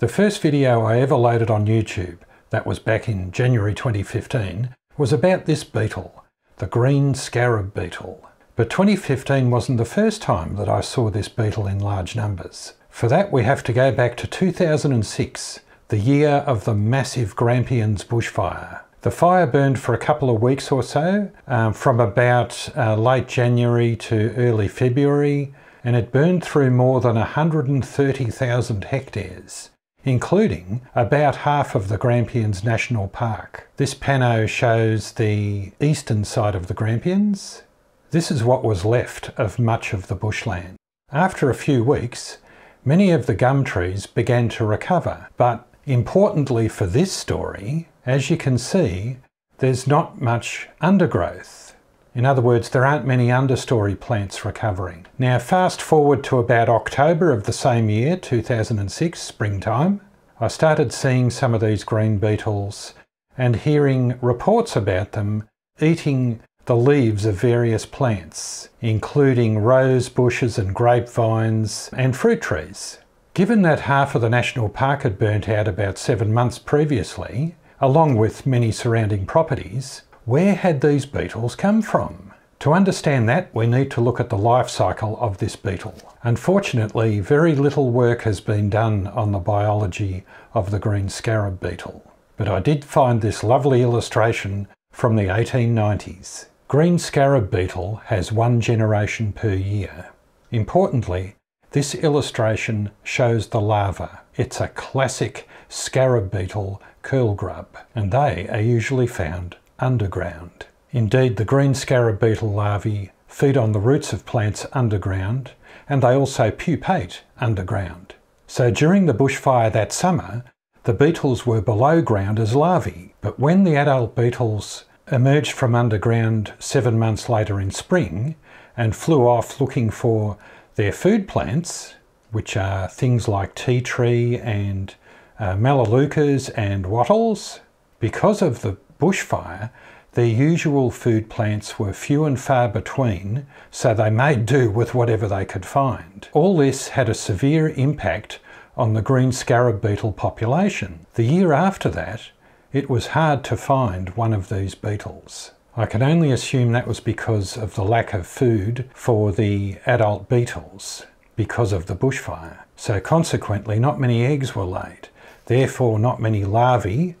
The first video I ever loaded on YouTube, that was back in January 2015, was about this beetle, the green scarab beetle. But 2015 wasn't the first time that I saw this beetle in large numbers. For that we have to go back to 2006, the year of the massive Grampians bushfire. The fire burned for a couple of weeks or so, from about late January to early February, and it burned through more than 130,000 hectares, including about half of the Grampians National Park. This pano shows the eastern side of the Grampians. This is what was left of much of the bushland. After a few weeks, many of the gum trees began to recover, but importantly for this story, as you can see, there's not much undergrowth. In other words, there aren't many understory plants recovering. Now fast forward to about October of the same year, 2006, springtime, I started seeing some of these green beetles and hearing reports about them eating the leaves of various plants, including rose bushes and grapevines and fruit trees. Given that half of the national park had burnt out about 7 months previously, along with many surrounding properties, where had these beetles come from? To understand that, we need to look at the life cycle of this beetle. Unfortunately, very little work has been done on the biology of the green scarab beetle, but I did find this lovely illustration from the 1890s. Green scarab beetle has one generation per year. Importantly, this illustration shows the larva. It's a classic scarab beetle curl grub, and they are usually found underground. Indeed, the green scarab beetle larvae feed on the roots of plants underground, and they also pupate underground. So during the bushfire that summer, the beetles were below ground as larvae, but when the adult beetles emerged from underground 7 months later in spring and flew off looking for their food plants, which are things like tea tree and melaleucas and wattles, because of the bushfire, their usual food plants were few and far between, so they made do with whatever they could find. All this had a severe impact on the green scarab beetle population. The year after that, it was hard to find one of these beetles. I can only assume that was because of the lack of food for the adult beetles because of the bushfire. So consequently, not many eggs were laid, therefore not many larvae,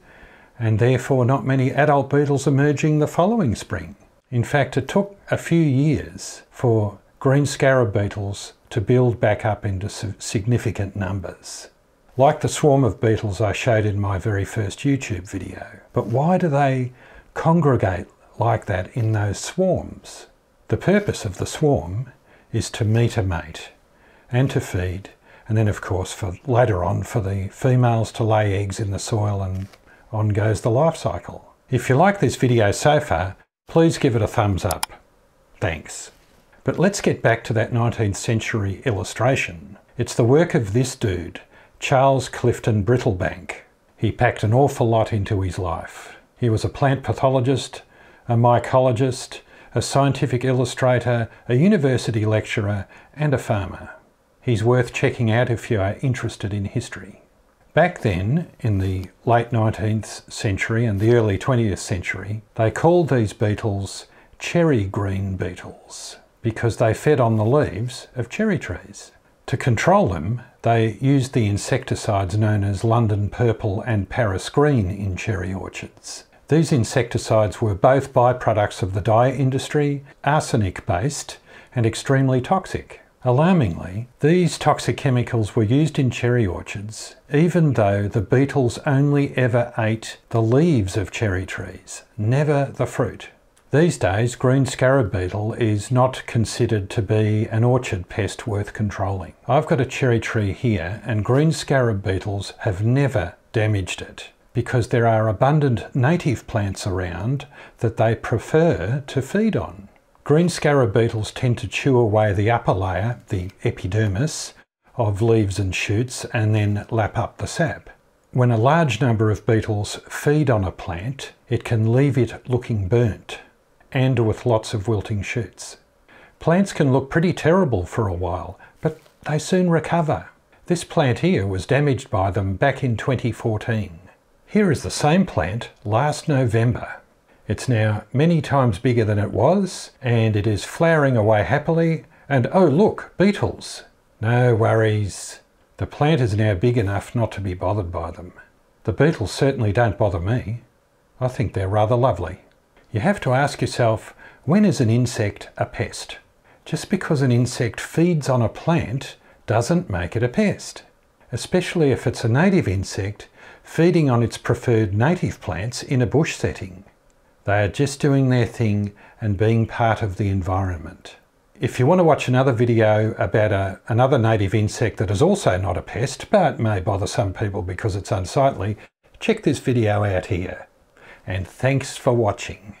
and therefore not many adult beetles emerging the following spring. In fact, it took a few years for green scarab beetles to build back up into significant numbers, like the swarm of beetles I showed in my very first YouTube video. But why do they congregate like that in those swarms? The purpose of the swarm is to meet a mate and to feed, and then of course for later on for the females to lay eggs in the soil, and on goes the life cycle. If you like this video so far, please give it a thumbs up. Thanks. But let's get back to that 19th century illustration. It's the work of this dude, Charles Clifton Brittlebank. He packed an awful lot into his life. He was a plant pathologist, a mycologist, a scientific illustrator, a university lecturer, and a farmer. He's worth checking out if you are interested in history. Back then, in the late 19th century and the early 20th century, they called these beetles cherry green beetles, because they fed on the leaves of cherry trees. To control them, they used the insecticides known as London purple and Paris green in cherry orchards. These insecticides were both byproducts of the dye industry, arsenic-based and extremely toxic. Alarmingly, these toxic chemicals were used in cherry orchards, even though the beetles only ever ate the leaves of cherry trees, never the fruit. These days, green scarab beetle is not considered to be an orchard pest worth controlling. I've got a cherry tree here, and green scarab beetles have never damaged it, because there are abundant native plants around that they prefer to feed on. Green scarab beetles tend to chew away the upper layer, the epidermis, of leaves and shoots, and then lap up the sap. When a large number of beetles feed on a plant, it can leave it looking burnt and with lots of wilting shoots. Plants can look pretty terrible for a while, but they soon recover. This plant here was damaged by them back in 2014. Here is the same plant last November. It's now many times bigger than it was, and it is flowering away happily, and oh look, beetles! No worries. The plant is now big enough not to be bothered by them. The beetles certainly don't bother me. I think they're rather lovely. You have to ask yourself, when is an insect a pest? Just because an insect feeds on a plant doesn't make it a pest. Especially if it's a native insect feeding on its preferred native plants in a bush setting. They are just doing their thing and being part of the environment. If you want to watch another video about another native insect that is also not a pest, but may bother some people because it's unsightly, check this video out here. And thanks for watching.